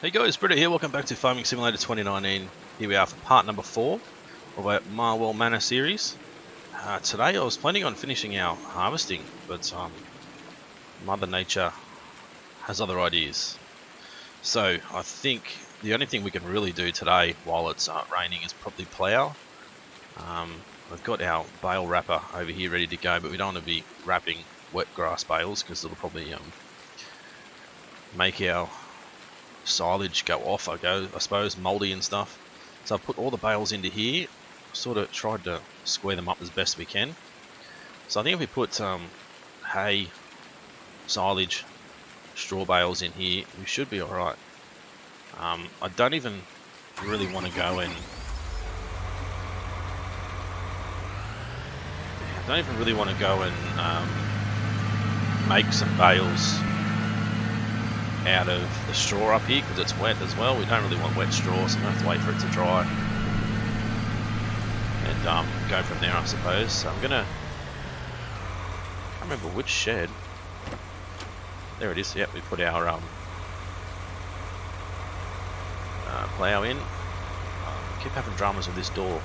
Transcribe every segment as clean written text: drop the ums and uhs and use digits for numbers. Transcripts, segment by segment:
Hey guys, Brito here, welcome back to Farming Simulator 2019. Here we are for part number 4 of our Marwell Manor series. Today I was planning on finishing our harvesting, but Mother Nature has other ideas. So I think the only thing we can really do today while it's raining is probably plough. I've got our bale wrapper over here ready to go, but we don't want to be wrapping wet grass bales because it'll probably make our silage go off, I suppose, mouldy and stuff. So I've put all the bales into here, sort of tried to square them up as best we can. So I think if we put hay, silage, straw bales in here, we should be alright. I don't even really want to go and... make some bales out of the straw up here because it's wet as well. We don't really want wet straw, so I'm going to have to wait for it to dry and go from there, I suppose. So I'm going to... I can't remember which shed. There it is. Yep, we put our plough in. I keep having dramas with this door.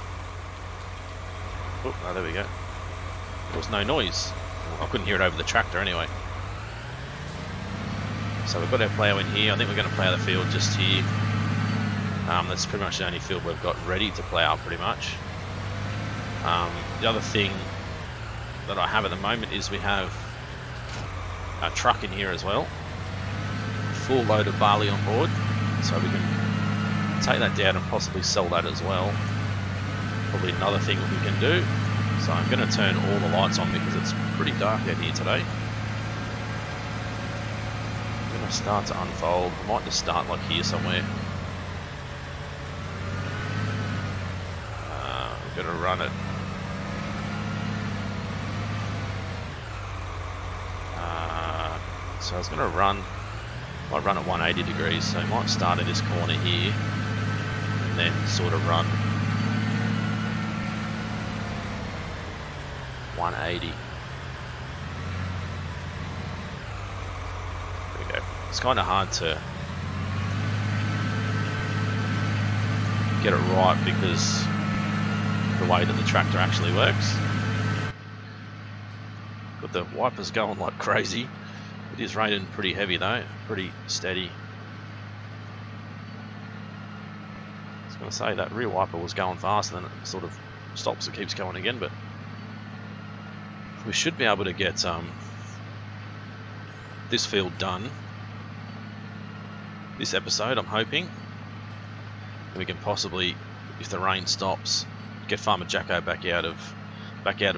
Oh, there we go. There was no noise. I couldn't hear it over the tractor anyway. So we've got our plough in here. I think we're going to plough the field just here. That's pretty much the only field we've got ready to plough, pretty much. The other thing that I have at the moment is we have our truck in here as well. Full load of barley on board. So we can take that down and possibly sell that as well. Probably another thing that we can do. So I'm going to turn all the lights on because it's pretty dark out here today. Start to unfold. I might just start like here somewhere. I'm gonna run it. So I was gonna run. Might run at 180 degrees. So I might start at this corner here, and then sort of run 180. It's kind of hard to get it right because the way that the tractor actually works. Got the wipers going like crazy. It is raining pretty heavy though, pretty steady. I was going to say that rear wiper was going fast and then it sort of stops and keeps going again, but we should be able to get this field done this episode, I'm hoping. We can possibly, if the rain stops, get Farmer Jacko back out of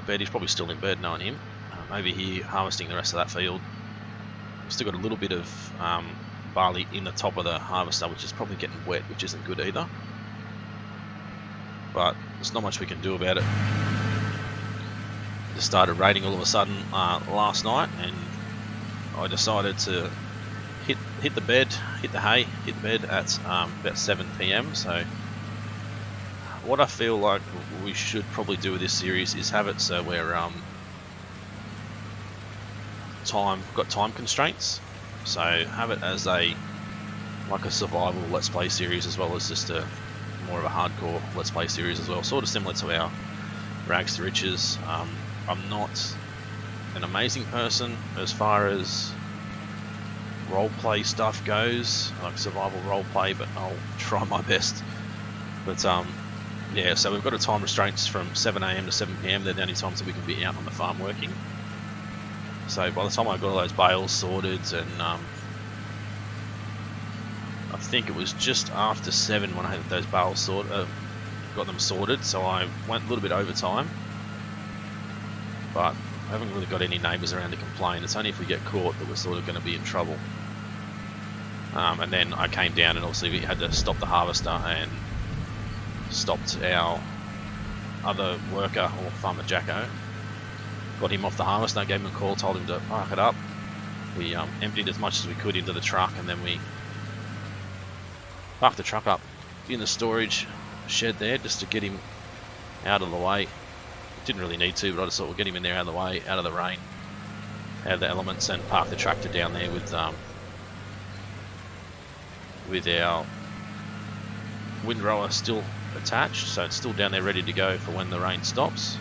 bed. He's probably still in bed, knowing him. Over here harvesting the rest of that field. We've still got a little bit of barley in the top of the harvester, which is probably getting wet, which isn't good either. But there's not much we can do about it. It just started raining all of a sudden last night, and I decided to hit the hay at about 7 PM. So what I feel like we should probably do with this series is have it so we're got time constraints. So have it as a survival let's play series as well as just a more of a hardcore let's play series as well. Sort of similar to our Rags to Riches. I'm not an amazing person as far as roleplay stuff goes, like survival roleplay, but I'll try my best. But yeah, so we've got a time restraints from 7 AM to 7 PM. They're the only times that we can be out on the farm working. So by the time I got all those bales sorted, and I think it was just after 7 when I had those bales sorted, got them sorted. So I went a little bit over time, but I haven't really got any neighbours around to complain. It's only if we get caught that we're sort of going to be in trouble. And then I came down and obviously we had to stop the harvester and stopped our other worker, or Farmer Jacko. Got him off the harvester, gave him a call, told him to park it up. We emptied as much as we could into the truck, and then we parked the truck up in the storage shed there just to get him out of the way. Didn't really need to, but I just thought we'll get him in there out of the way, out of the rain, out of the elements, and park the tractor down there with with our wind rower still attached, so it's still down there ready to go for when the rain stops.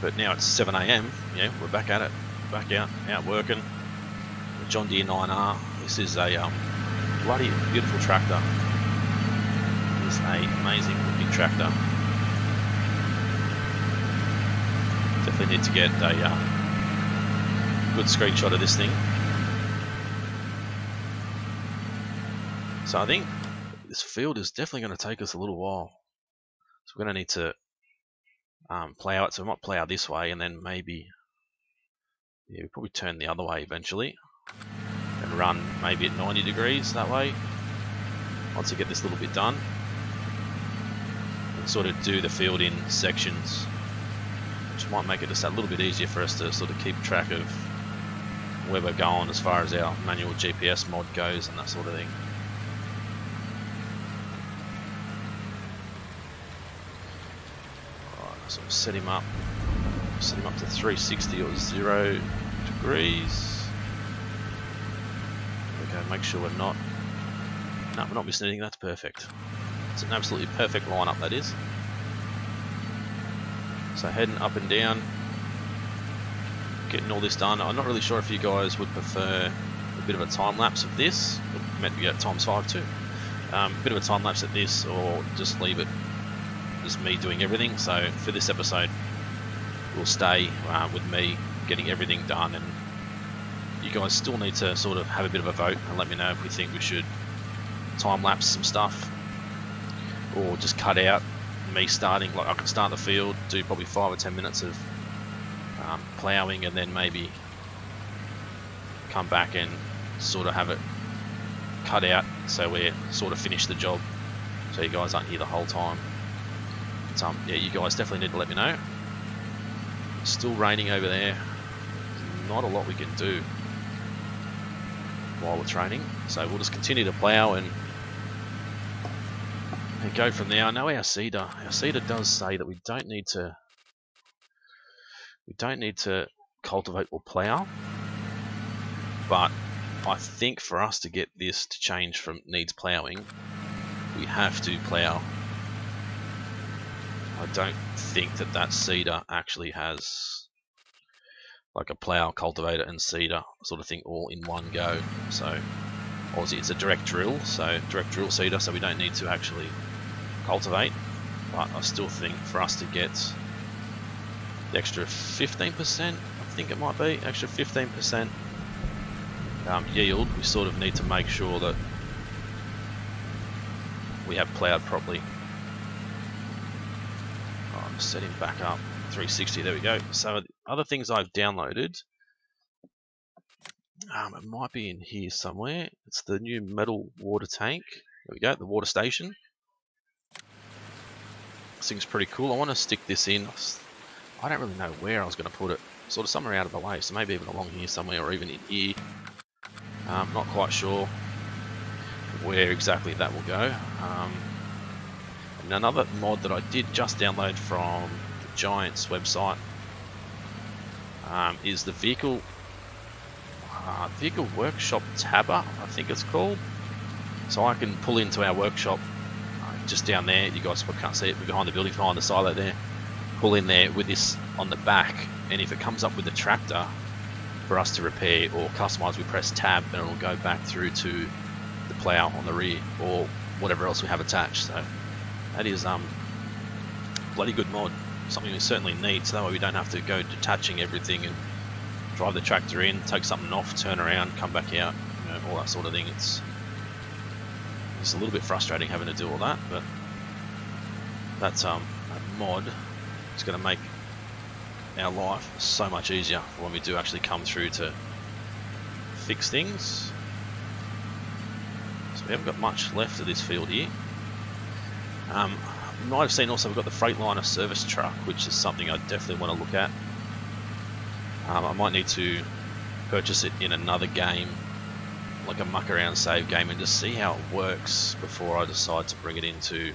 But now it's 7 AM, yeah, we're back at it, back out working. The John Deere 9R, this is a bloody beautiful tractor. It's an amazing looking tractor. Definitely need to get a good screenshot of this thing. So I think this field is definitely going to take us a little while. So we're going to need to plow it. So we might plow this way and then maybe, yeah, we probably turn the other way eventually and run maybe at 90 degrees that way. Once we get this little bit done, and sort of do the field in sections, which might make it just a little bit easier for us to sort of keep track of where we're going as far as our manual GPS mod goes and that sort of thing. Alright, so we'll set him up to 360 or 0 degrees. Okay, make sure we're not missing anything, that's perfect. It's an absolutely perfect line up, that is. So heading up and down, getting all this done. I'm not really sure if you guys would prefer a bit of a time lapse of this, maybe at times 5 too, a bit of a time lapse at this, or just leave it just me doing everything. So for this episode, we'll stay with me getting everything done, and you guys still need to sort of have a bit of a vote and let me know if we think we should time lapse some stuff or just cut out me starting. Like I can start the field, do probably 5 or 10 minutes of ploughing, and then maybe come back and sort of have it cut out so we're sort of finished the job, so you guys aren't here the whole time. But yeah, you guys definitely need to let me know. It's still raining over there, there's not a lot we can do while it's raining, so we'll just continue to plough and go from there. I know our cedar does say that we don't need to cultivate or plough, but I think for us to get this to change from needs ploughing, we have to plough. I don't think that cedar actually has like a plough, cultivator and cedar sort of thing all in one go. So obviously it's a direct drill, so direct drill cedar, so we don't need to actually cultivate, but I still think for us to get the extra 15%, I think it might be extra 15% yield, we sort of need to make sure that we have plowed properly. I'm setting back up 360, there we go. So other things I've downloaded, it might be in here somewhere. It's the new metal water tank. There we go, the water station. This thing's pretty cool. I want to stick this in. I don't really know where I was going to put it. Sort of somewhere out of the way. So maybe even along here somewhere, or even in here. I'm not quite sure where exactly that will go. And another mod that I did just download from the Giants website is the vehicle workshop tabber, I think it's called. So I can pull into our workshop just down there. You guys can't see it, but behind the building, behind the silo there. Pull in there with this on the back, and if it comes up with a tractor for us to repair or customize, we press tab and it'll go back through to the plow on the rear or whatever else we have attached. So that is bloody good mod, something we certainly need, so that way we don't have to go detaching everything and drive the tractor in, take something off, turn around, come back out, you know, all that sort of thing. It's a little bit frustrating having to do all that, but that's a mod. It's going to make our life so much easier when we do actually come through to fix things. So we haven't got much left of this field here. You might have seen also we've got the Freightliner service truck, which is something I definitely want to look at. I might need to purchase it in another game, like a muck around save game, and just see how it works before I decide to bring it into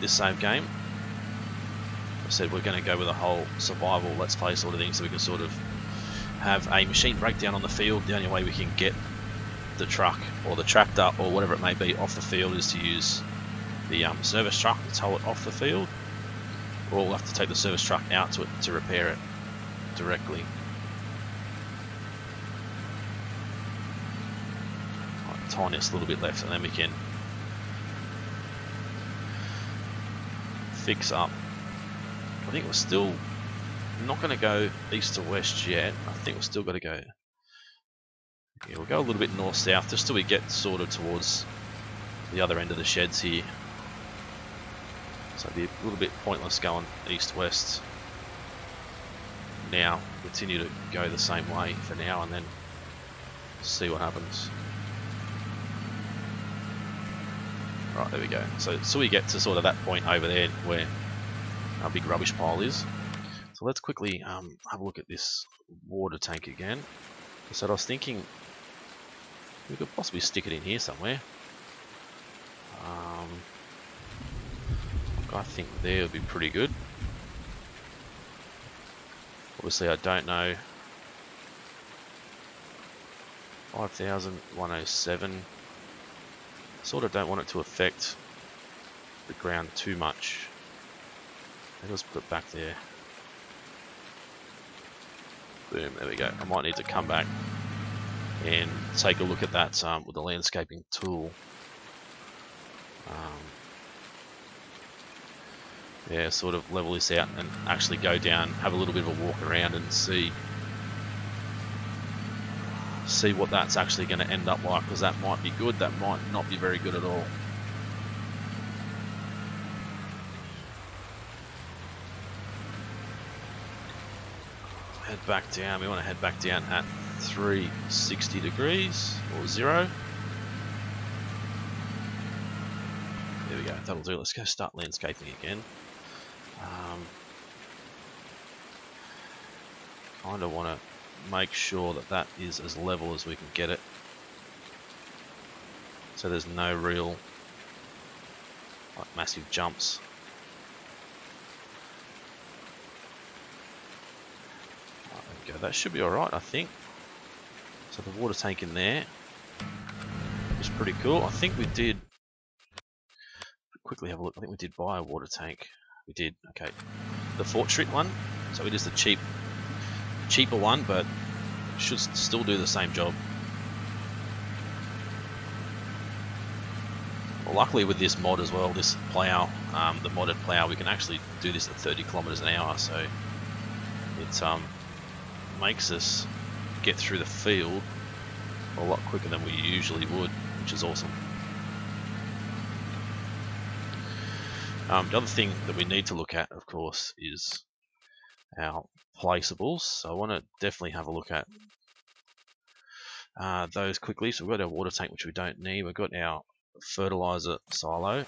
this save game. I said we're going to go with a whole survival let's play sort of thing, so we can sort of have a machine breakdown on the field, the only way we can get the truck or the tractor or whatever it may be off the field is to use the service truck to tow it off the field, or we'll have to take the service truck out to it to repair it directly. Right, tiniest little bit left and then we can fix up. I think we're still not going to go east to west yet. I think we're still got to go. Yeah, we'll go a little bit north south just till we get sort of towards the other end of the sheds here. So it'd be a little bit pointless going east west now. Continue to go the same way for now and then see what happens. Right, there we go. So we get to sort of that point over there where our big rubbish pile is. So let's quickly have a look at this water tank again. So I was thinking we could possibly stick it in here somewhere. I think there would be pretty good. Obviously I don't know. 5,107. Sort of don't want it to affect the ground too much. Maybe let's put it back there. Boom, there we go. I might need to come back and take a look at that with the landscaping tool. Yeah, sort of level this out and actually go down, have a little bit of a walk around and see what that's actually going to end up like, because that might be good, that might not be very good at all. Head back down, we want to head back down at 360 degrees or 0. There we go, that'll do. Let's go start landscaping again. Kind of want to make sure that that is as level as we can get it, so there's no real like massive jumps. There we go, that should be alright I think. So the water tank in there is pretty cool. I think we did quickly have a look. I think we did buy a water tank. We did. Okay, the Fortrit one. So it is the cheaper one, but should still do the same job. Well, luckily with this mod as well, this plow, the modded plow, we can actually do this at 30 km/h. So it makes us get through the field a lot quicker than we usually would, which is awesome. The other thing that we need to look at, of course, is our placeables. So I want to definitely have a look at those quickly. So we've got our water tank, which we don't need. We've got our fertilizer silo,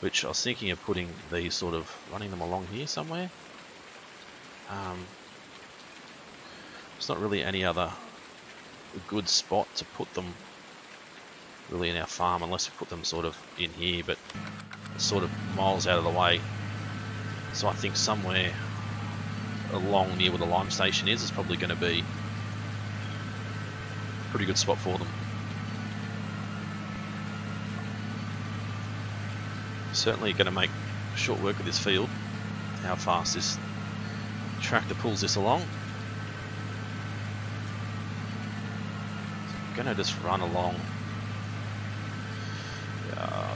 which I was thinking of putting these sort of, running them along here somewhere. There's not really any other good spot to put them really in our farm, unless we put them sort of in here, but sort of miles out of the way. So I think somewhere along near where the lime station is probably going to be a pretty good spot for them. Certainly going to make short work of this field, how fast this tractor pulls this along. So I'm going to just run along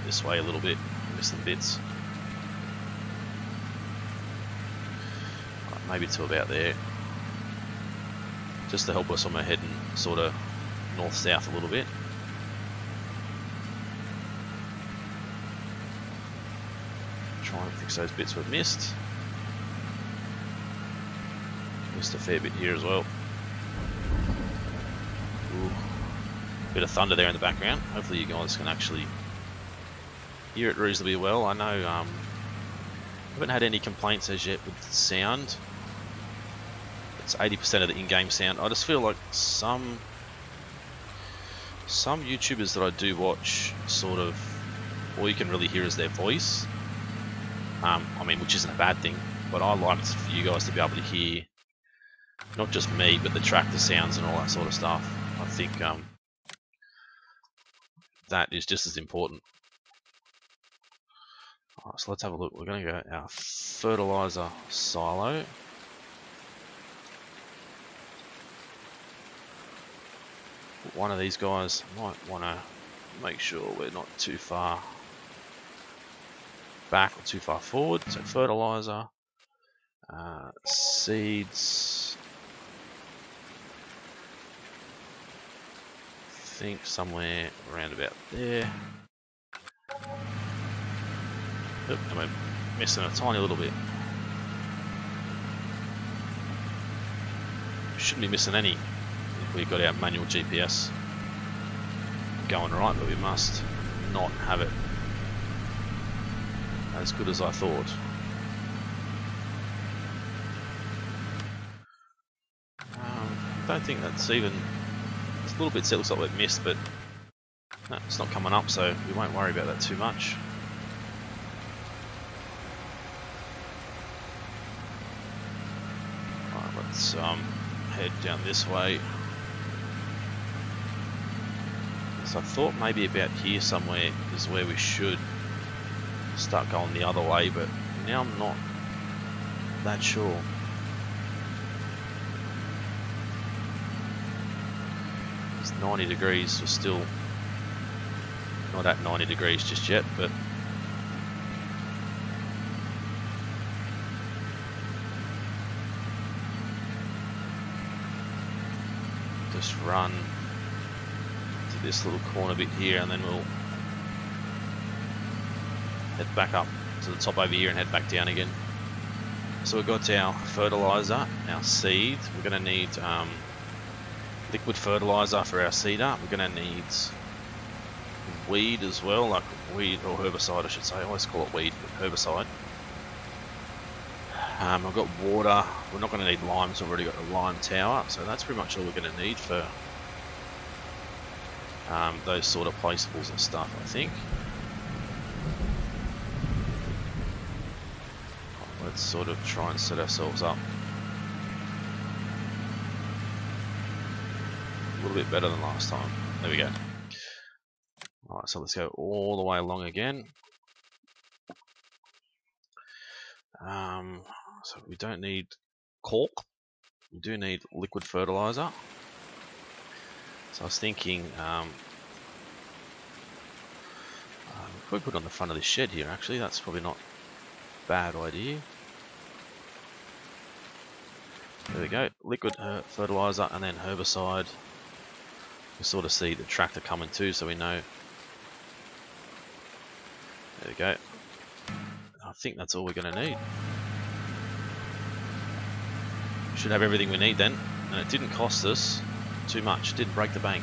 this way a little bit, missing bits. Right, maybe to about there, just to help us on my heading sort of north south a little bit. Try and fix those bits we've missed. Missed a fair bit here as well. Ooh, bit of thunder there in the background. Hopefully you guys can actually hear it reasonably well. I know haven't had any complaints as yet with sound. It's 80% of the in-game sound. I just feel like some YouTubers that I do watch, sort of all you can really hear is their voice. I mean, which isn't a bad thing, but I like for you guys to be able to hear Not just me, but the tractor sounds and all that sort of stuff. I think that is just as important. All right, so let's have a look. We're going to go our fertilizer silo. One of these guys might want to make sure we're not too far back or too far forward. So fertilizer, seeds. I think somewhere around about there. Oop, and we're missing a tiny little bit. Shouldn't be missing any. We've got our manual GPS going right, but we must not have it as good as I thought. I don't think that's even, it's a little bit, it looks like we've missed, but no, it's not coming up, so we won't worry about that too much. Alright, let's head down this way. So I thought maybe about here somewhere is where we should start going the other way, but now I'm not that sure. It's 90 degrees, we're still not at 90 degrees just yet, but just run this little corner bit here, and then we'll head back up to the top over here and head back down again. So we've got our fertilizer, our seed. We're going to need liquid fertilizer for our seeder. We're going to need weed as well, like weed or herbicide I should say. I always call it weed, but herbicide. I've got water. We're not going to need lime, so we've already got a lime tower, so that's pretty much all we're going to need for those sort of placeables and stuff, I think. Let's sort of try and set ourselves up a little bit better than last time. There we go. Alright, so let's go all the way along again. So we don't need cork. We do need liquid fertilizer. So I was thinking, we could put it on the front of this shed here actually, that's probably not a bad idea. There we go, liquid fertiliser and then herbicide. You sort of see the tractor coming too, so we know. There we go. I think that's all we're going to need. We should have everything we need then, and it didn't cost us too much, didn't break the bank.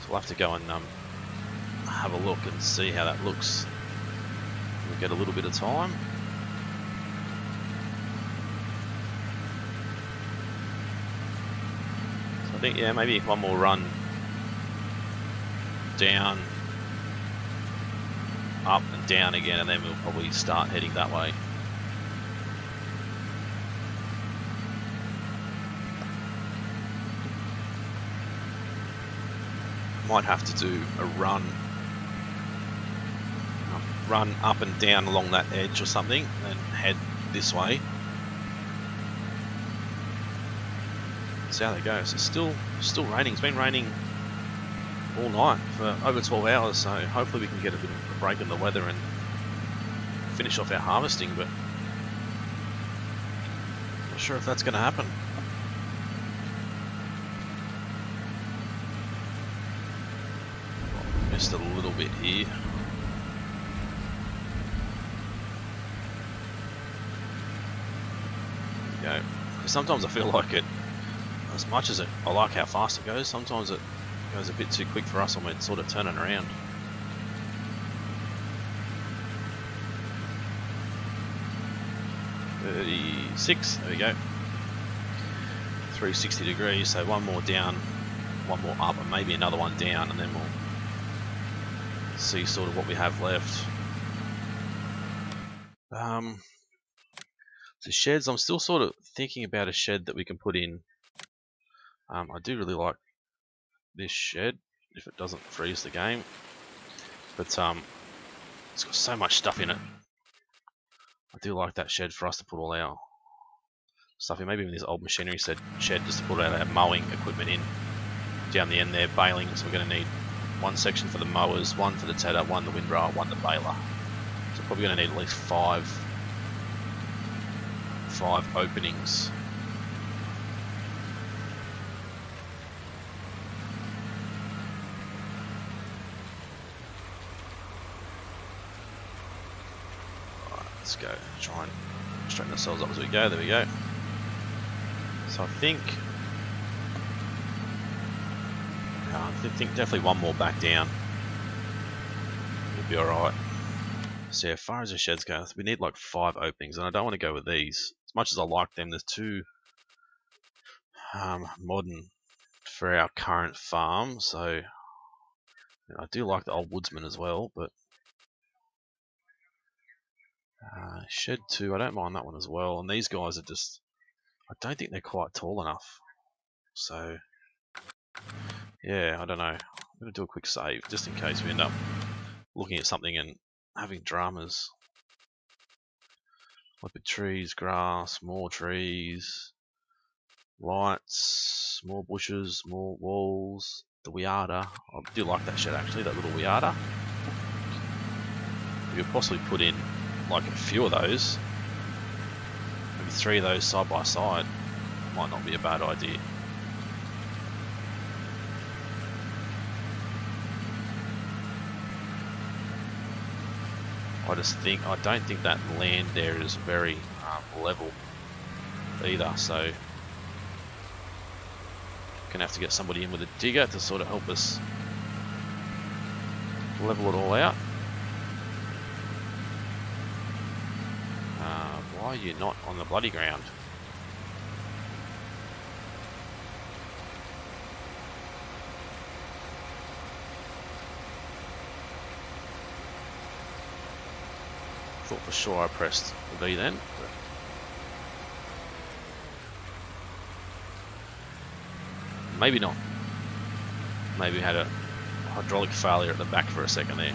So we'll have to go and have a look and see how that looks. We'll get a little bit of time. So I think, yeah, maybe one more run down, up and down again, and then we'll probably start heading that way. Might have to do a run up and down along that edge or something, and head this way. See how that goes. It's still raining. It's been raining all night for over 12 hours, so hopefully we can get a bit of a break in the weather and finish off our harvesting, but not sure if that's going to happen. Just a little bit here. There we go. Sometimes I feel like it, as much as I like how fast it goes, sometimes it goes a bit too quick for us when we're sort of turning around. There we go. 360 degrees, so one more down, one more up, and maybe another one down, and then we'll see sort of what we have left. So sheds, I'm still sort of thinking about a shed that we can put in. I do really like this shed, if it doesn't freeze the game. But it's got so much stuff in it. I do like that shed for us to put all our stuff in. Maybe even this old machinery shed just to put all our mowing equipment in. Down the end there, baling, so we're going to need one section for the mowers, one for the tedder, one the windrower, one the baler. So probably going to need at least five openings. Let's go try and straighten ourselves up as we go. There we go. So I think definitely one more back down, we'll be alright. So yeah, as far as the sheds go, we need like 5 openings, and I don't want to go with these as much as I like them. They're too modern for our current farm. So you know, I do like the old woodsman as well, but shed 2, I don't mind that one as well. And these guys are just, I don't think they're quite tall enough. So yeah, I don't know. I'm going to do a quick save just in case we end up looking at something and having dramas. Leopard trees, grass, more trees, lights, more bushes, more walls, the weada. I do like that shed actually, that little weada. We could possibly put in like a few of those, maybe 3 of those side by side, might not be a bad idea. I don't think that land there is very level either, so we're gonna have to get somebody in with a digger to sort of help us level it all out. Why are you not on the bloody ground? Thought for sure I pressed the V then. Maybe not. Maybe we had a hydraulic failure at the back for a second there.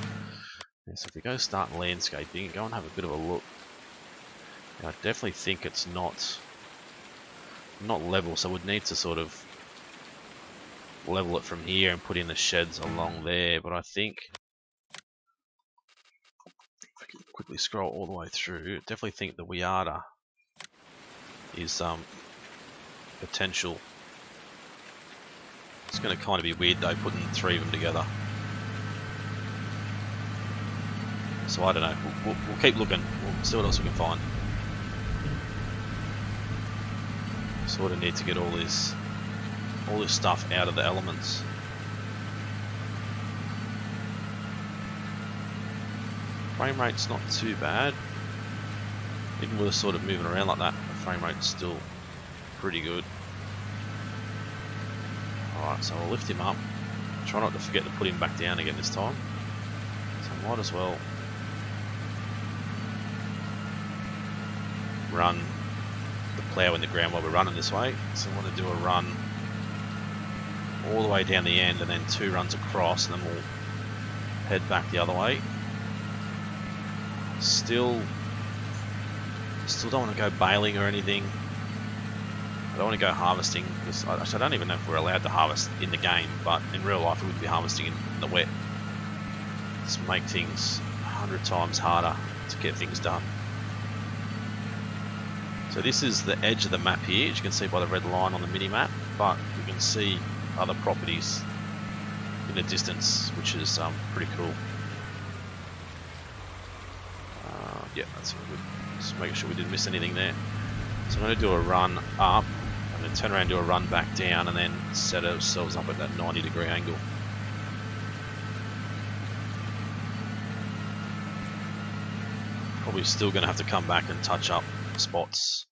Yeah, so if we go start landscaping, go and have a bit of a look. I definitely think it's not level, so we'd need to sort of level it from here and put in the sheds along there. But I think if I can quickly scroll all the way through, definitely think the weada is potential. It's going to kind of be weird though, putting 3 of them together. So I don't know. We'll keep looking. We'll see what else we can find. Sort of need to get all this stuff out of the elements. Frame rate's not too bad. Even with us sort of moving around like that, the frame rate's still pretty good. Alright, so I'll lift him up. Try not to forget to put him back down again this time. So I might as well run the plough in the ground while we're running this way. So I want to do a run all the way down the end and then 2 runs across, and then we'll head back the other way. Still don't want to go baling or anything. I don't want to go harvesting, because I don't even know if we're allowed to harvest in the game, but in real life we would be harvesting in the wet. Just make things 100 times harder to get things done. So this is the edge of the map here, as you can see by the red line on the mini-map, but you can see other properties in the distance, which is pretty cool. Yeah, that's good. Just making sure we didn't miss anything there. So I'm going to do a run up, and then turn around, do a run back down, and then set ourselves up at that 90-degree angle. Probably still going to have to come back and touch up spots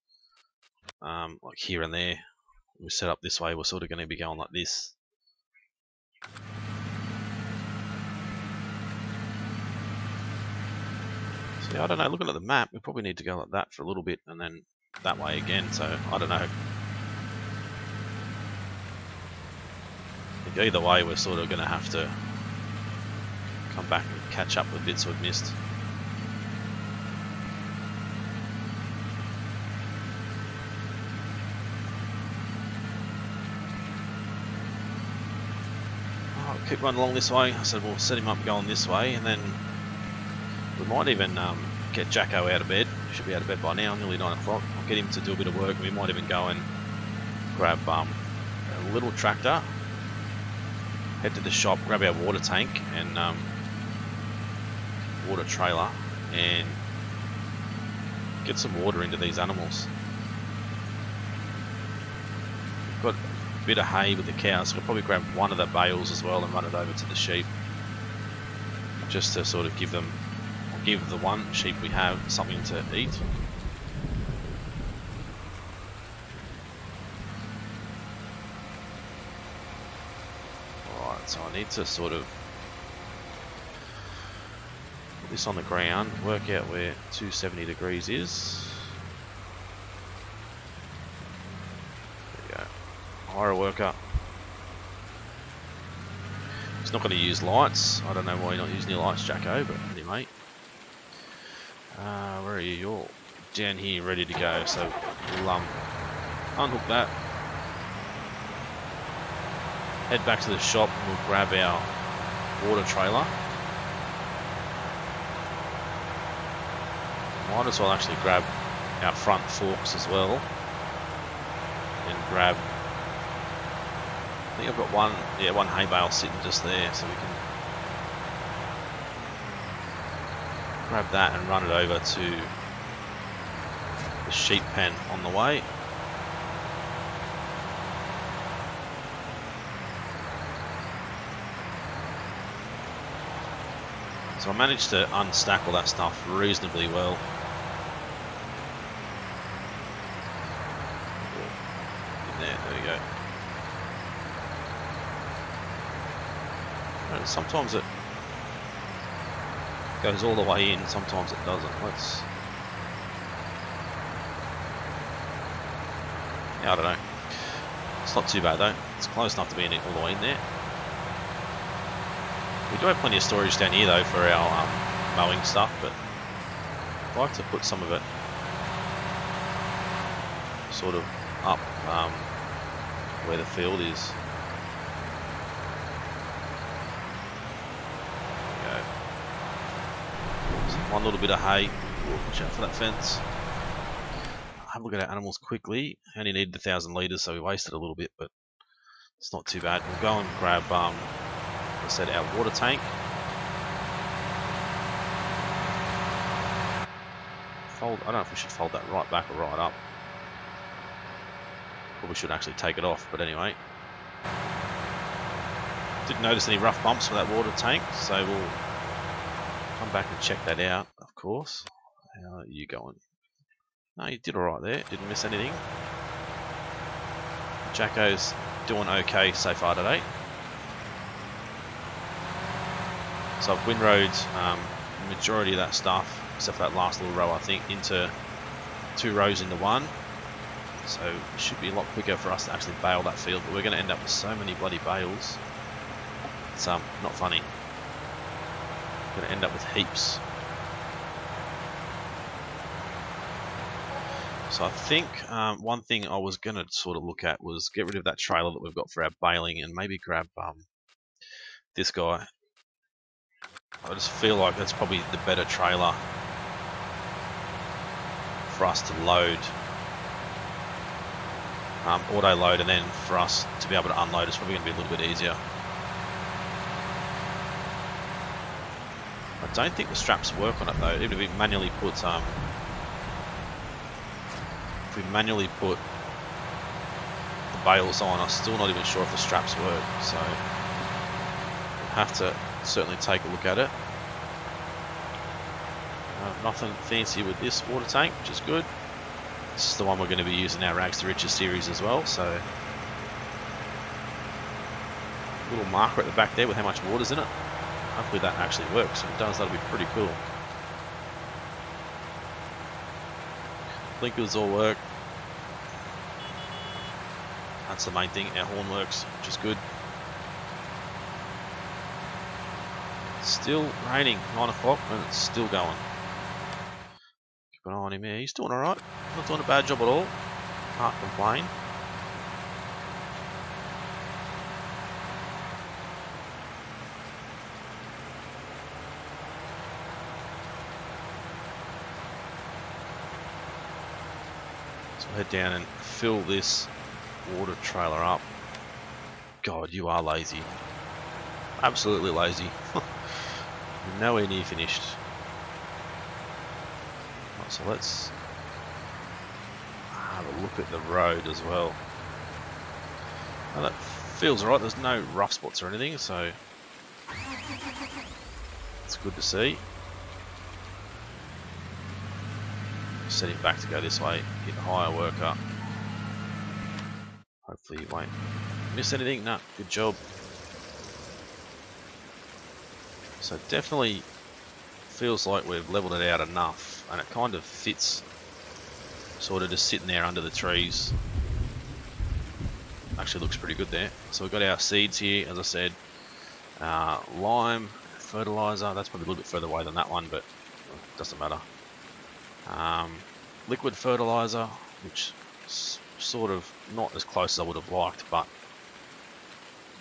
like here and there. When we set up this way, we're sort of going to be going like this. So yeah, I don't know, looking at the map, we probably need to go like that for a little bit and then that way again, so I don't know. I think either way we're sort of going to have to come back and catch up with bits we've missed. I'll keep running along this way. I said we'll set him up going this way, and then we might even get Jacko out of bed. He should be out of bed by now, nearly 9 o'clock. I'll get him to do a bit of work. We might even go and grab a little tractor, head to the shop, grab our water tank and water trailer, and get some water into these animals. We've got a bit of hay with the cows, so we'll probably grab one of the bales as well and run it over to the sheep, just to sort of give them, give the one sheep we have something to eat. Alright, so I need to sort of put this on the ground, work out where 270 degrees is. There we go. Hire a worker. He's not going to use lights. I don't know why you're not using your lights, Jacko, but anyway. Where are you? You're down here ready to go, so we'll unhook that, head back to the shop, and we'll grab our water trailer. Might as well actually grab our front forks as well, and grab, I think I've got one, yeah, one hay bale sitting just there, so we can grab that and run it over to the sheep pen on the way. So I managed to unstack all that stuff reasonably well. In there we go. And sometimes it goes all the way in, sometimes it doesn't. Let's, yeah, I don't know. It's not too bad though. It's close enough to be in it all the way in there. We do have plenty of storage down here though for our mowing stuff, but I'd like to put some of it sort of up where the field is. One little bit of hay. Watch out for that fence. Have a look at our animals quickly. Only needed 1,000 litres, so we wasted a little bit, but it's not too bad. We'll go and grab, like I said, our water tank. Fold. I don't know if we should fold that right back or right up. Probably should actually take it off, but anyway. Didn't notice any rough bumps for that water tank, so we'll come back and check that out, of course. How are you going? No, you did alright there. Didn't miss anything. Jacko's doing okay so far today. So I've windrowed majority of that stuff, except for that last little row I think, into two rows into one. So it should be a lot quicker for us to actually bale that field, but we're going to end up with so many bloody bales. It's not funny. Going to end up with heaps. So I think one thing I was going to sort of look at was get rid of that trailer that we've got for our baling and maybe grab this guy. I just feel like that's probably the better trailer for us to load, auto load, and then for us to be able to unload it's probably going to be a little bit easier. I don't think the straps work on it though. Even if we manually put the bales on, I'm still not even sure if the straps work, so we'll have to certainly take a look at it. Nothing fancy with this water tank, which is good. This is the one we're going to be using our Rags to Riches series as well, so little marker at the back there with how much water's in it. Hopefully that actually works. If it does, that'll be pretty cool. think this will work. That's the main thing, our horn works, which is good. Still raining, 9 o'clock, and it's still going. Keep an eye on him here, he's doing alright, not doing a bad job at all, can't complain. So I'll head down and fill this water trailer up. God, you are lazy. Absolutely lazy. Nowhere near finished. Right, so let's have a look at the road as well. Now that feels right, there's no rough spots or anything, so it's good to see. Set it back to go this way, hit the higher worker. Hopefully it won't miss anything. No, good job. So it definitely feels like we've leveled it out enough, and it kind of fits, sort of just sitting there under the trees. Actually looks pretty good there. So we've got our seeds here, as I said, lime, fertilizer, that's probably a little bit further away than that one, but it doesn't matter. Liquid fertilizer, which is sort of not as close as I would have liked, but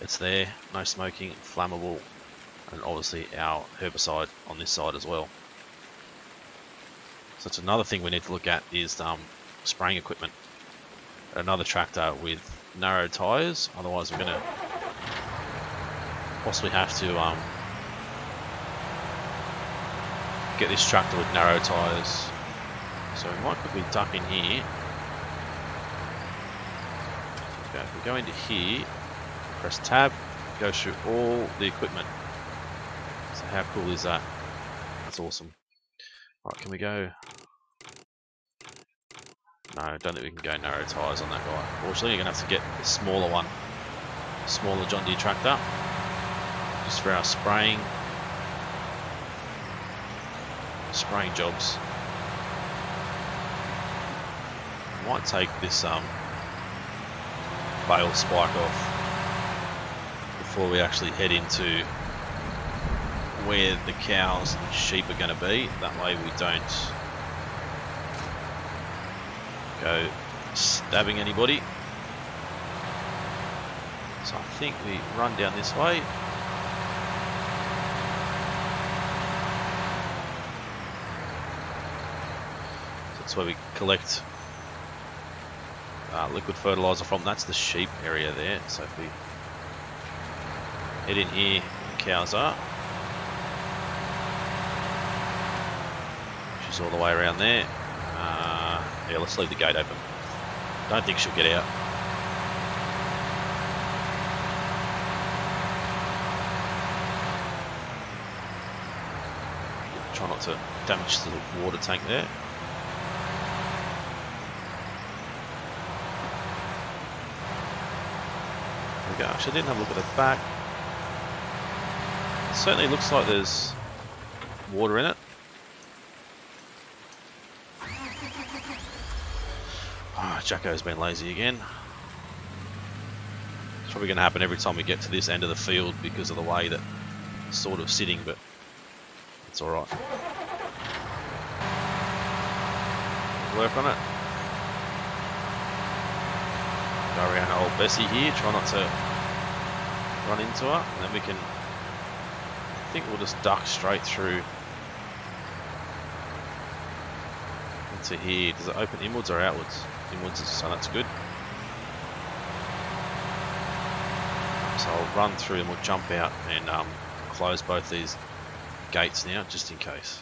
it's there, no smoking, flammable. And obviously our herbicide on this side as well. So that's another thing we need to look at is spraying equipment. Another tractor with narrow tyres, otherwise we're going to possibly have to get this tractor with narrow tyres. So we might quickly duck in here. Okay, if we go into here, press tab, go through all the equipment. So how cool is that? That's awesome. Right, can we go? No, don't think we can go narrow tyres on that guy. Unfortunately, you're going to have to get the smaller one. Smaller John Deere tractor. Just for our spraying. Spraying jobs. Might take this bale spike off before we actually head into where the cows and sheep are going to be. That way we don't go stabbing anybody. So I think we run down this way. So that's where we collect liquid fertilizer from. That's the sheep area there. So if we head in here, the cows are. All the way around there. Yeah, let's leave the gate open. Don't think she'll get out. Try not to damage the water tank there. There we go. Actually, I didn't have a look at the back. It certainly looks like there's water in it. Jacko's been lazy again. It's probably going to happen every time we get to this end of the field because of the way that it's sort of sitting, but it's alright. Work on it. Go around old Bessie here, try not to run into her, and then we can, I think we'll just duck straight through into here. Does it open inwards or outwards? Inwards, so that's good. So I'll run through and we'll jump out and close both these gates now, just in case.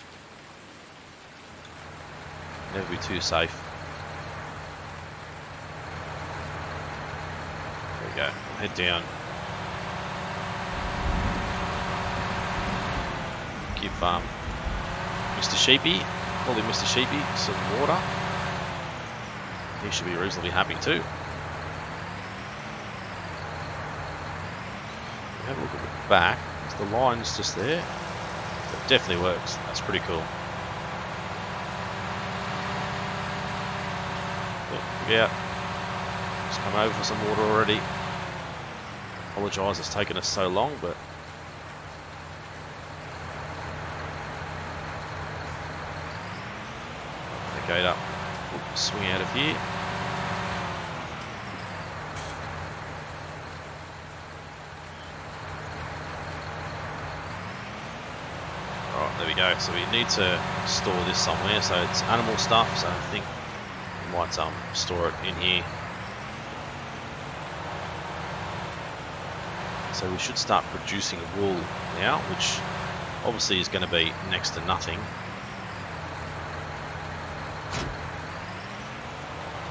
Never be too safe. There we go, head down. Give Mr. Sheepy, probably Mr. Sheepy, some water. He should be reasonably happy too. Have a look at the back. The line's just there. It definitely works. That's pretty cool. Yeah. Just come over for some water already. Apologise it's taken us so long, but the gate up. Oops, swing out of here. Alright, there we go. So we need to store this somewhere. So it's animal stuff, so I think we might store it in here. So we should start producing wool now, which obviously is going to be next to nothing.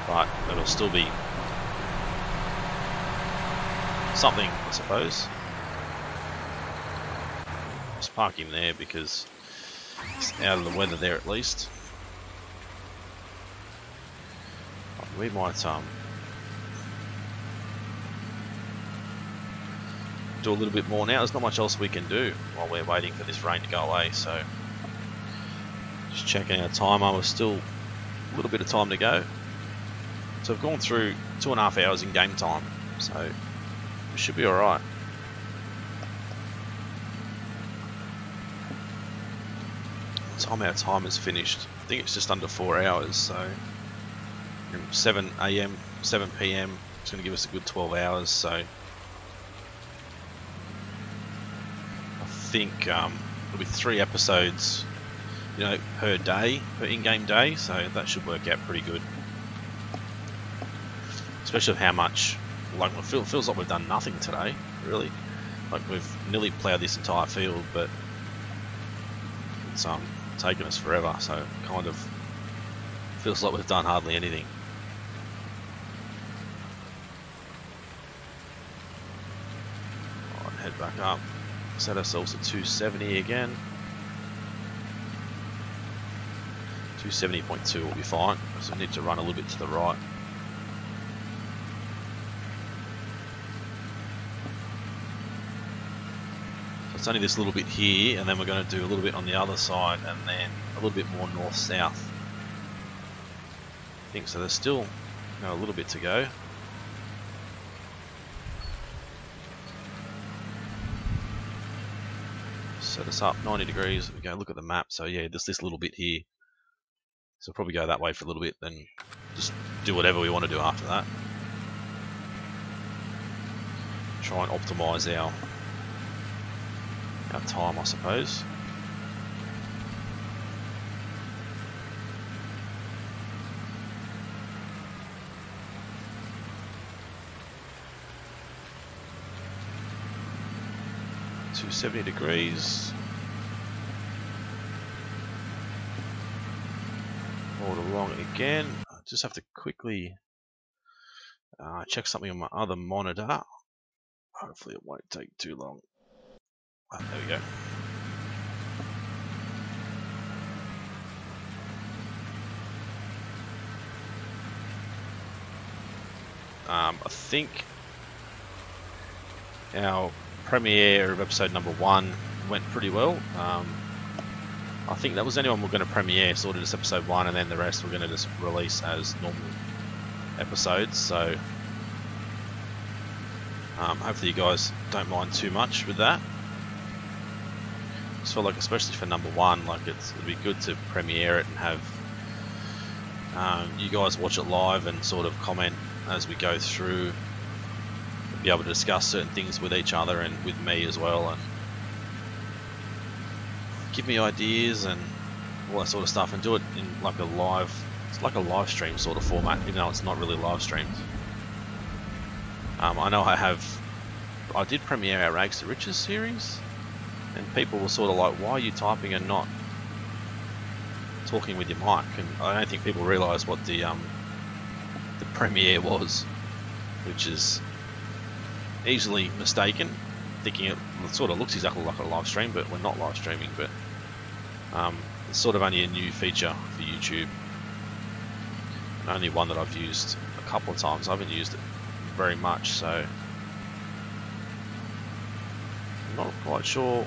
But it'll still be something, I suppose. Just park him there because it's out of the weather there at least. We might do a little bit more now. There's not much else we can do while we're waiting for this rain to go away, so just checking our timer. We're still a little bit of time to go, so I've gone through 2.5 hours in game time, so we should be alright. Time our time is finished, I think it's just under 4 hours, so 7 AM 7 PM, it's going to give us a good 12 hours. So I think it'll be 3 episodes, you know, per day, per in-game day, so that should work out pretty good. Especially with how much, like, it feels like we've done nothing today, really. Like we've nearly ploughed this entire field, but it's taken us forever, so it kind of feels like we've done hardly anything. All right, head back up. Set ourselves at 270 again. 270.2 will be fine, so we need to run a little bit to the right. So it's only this little bit here, and then we're going to do a little bit on the other side, and then a little bit more north-south. I think so. There's still, you know, a little bit to go. Set us up 90 degrees. We go look at the map. So yeah, just this little bit here. So we'll probably go that way for a little bit, then just do whatever we want to do after that. Try and optimize our time, I suppose. To 70 degrees. Hold along again. I just have to quickly check something on my other monitor. Hopefully it won't take too long. Ah, there we go. I think our premiere of episode number 1 went pretty well. I think that was the only one we're going to premiere, sort of just episode 1, and then the rest we're going to just release as normal episodes. So hopefully you guys don't mind too much with that. So like, especially for number 1, like it'd be good to premiere it and have you guys watch it live and sort of comment as we go through. Be able to discuss certain things with each other and with me as well, and give me ideas and all that sort of stuff, and do it in like a live stream sort of format, even though it's not really live streamed. I know I did premiere our Rags to Riches series, and people were sort of like, why are you typing and not talking with your mic? And I don't think people realise what the premiere was, which is easily mistaken, thinking it sort of looks exactly like a live stream, but we're not live streaming. But it's sort of only a new feature for YouTube, and only one that I've used a couple of times. I haven't used it very much, so I'm not quite sure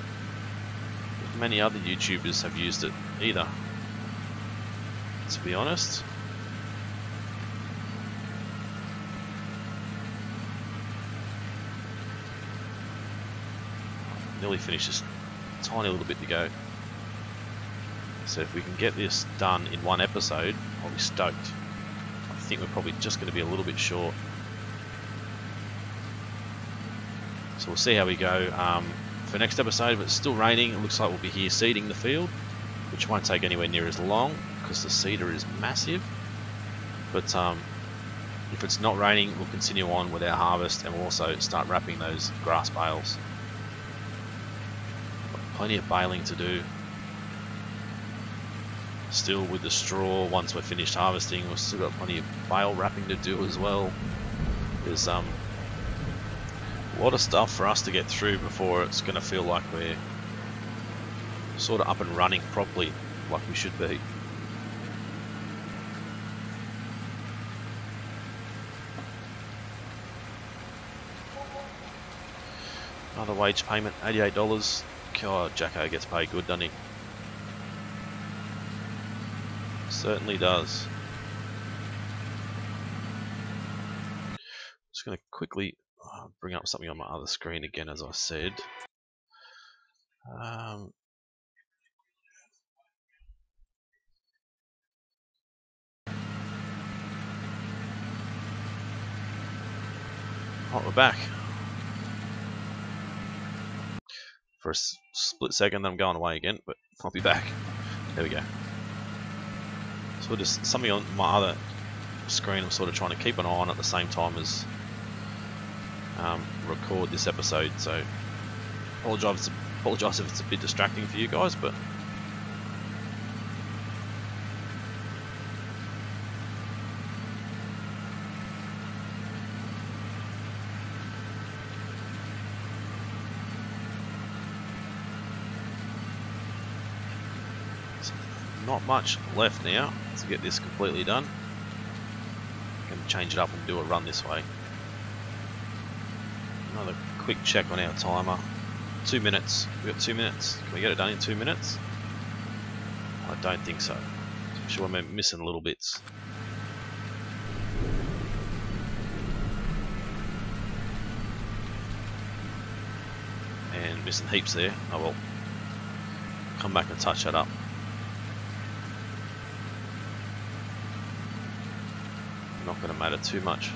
if many other YouTubers have used it either, to be honest. nearly finished, just a tiny little bit to go. So if we can get this done in one episode, I'll be stoked. I think we're probably just going to be a little bit short. So we'll see how we go for next episode. If it's still raining, it looks like we'll be here seeding the field, which won't take anywhere near as long because the seeder is massive. But if it's not raining, we'll continue on with our harvest, and we'll also start wrapping those grass bales. Got plenty of baling to do. Still with the straw, once we're finished harvesting, we've still got plenty of bale wrapping to do as well. There's a lot of stuff for us to get through before it's going to feel like we're sort of up and running properly, like we should be. Another wage payment, $88. God, Jacko gets paid good, doesn't he? Certainly does. Just going to quickly bring up something on my other screen again, as I said. Oh, we're back. For a split second, I'm going away again, but I'll be back. There we go. So just something on my other screen, I'm sort of trying to keep an eye on at the same time as record this episode. So apologise if it's a bit distracting for you guys, but not much left now to get this completely done. I'm going to change it up and do a run this way. Another quick check on our timer. 2 minutes. We've got 2 minutes. Can we get it done in 2 minutes? I don't think so. I'm sure we're missing little bits. And missing heaps there. Oh well. Come back and touch that up. Not going to matter too much.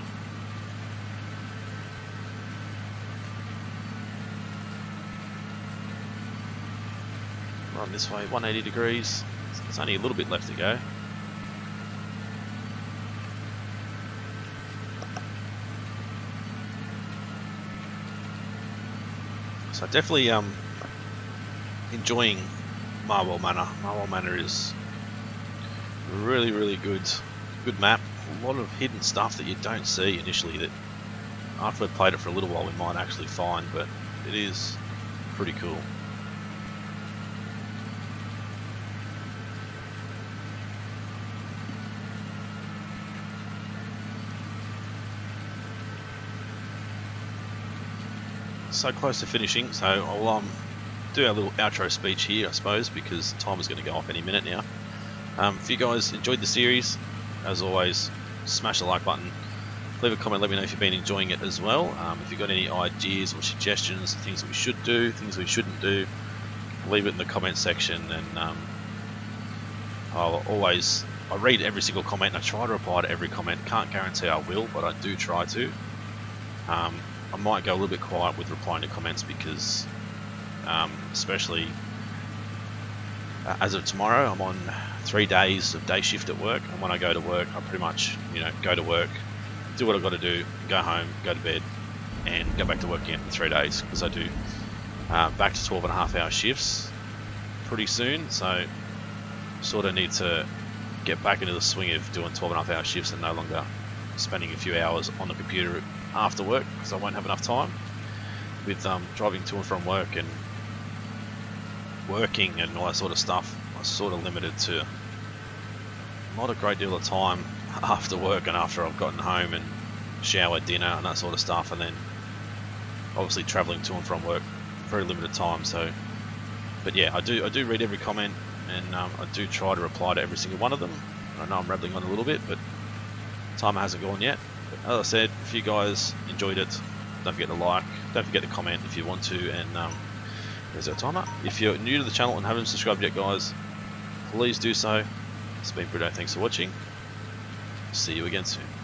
Run this way, 180 degrees. There's only a little bit left to go. So definitely enjoying Marwell Manor. Marwell Manor is really, really good. Good map. A lot of hidden stuff that you don't see initially, that after we've played it for a little while we might actually find, but it is pretty cool. So close to finishing, so I'll do our little outro speech here, I suppose, because time is going to go off any minute now. If you guys enjoyed the series, as always, smash the like button, leave a comment, let me know if you've been enjoying it as well. If you've got any ideas or suggestions, things that we should do, things we shouldn't do, leave it in the comment section, and I read every single comment, and I try to reply to every comment. Can't guarantee I will, but I do try to. I might go a little bit quiet with replying to comments because especially as of tomorrow, I'm on 3 days of day shift at work, and when I go to work, I pretty much, go to work, do what I've got to do, go home, go to bed, and go back to work again in 3 days, because I do back to 12.5-hour shifts pretty soon, so sort of need to get back into the swing of doing 12.5-hour shifts and no longer spending a few hours on the computer after work, because I won't have enough time with driving to and from work and working and all that sort of stuff. I'm sort of limited to not a great deal of time after work and after I've gotten home and showered, dinner and that sort of stuff, and then obviously travelling to and from work, very limited time. So, but yeah, I do read every comment, and I do try to reply to every single one of them. I know I'm rambling on a little bit, but time hasn't gone yet. But as I said, if you guys enjoyed it, don't forget to like, don't forget to comment if you want to, and There's our timer. If you're new to the channel and haven't subscribed yet, guys, please do so. It's been Bruno, thanks for watching. See you again soon.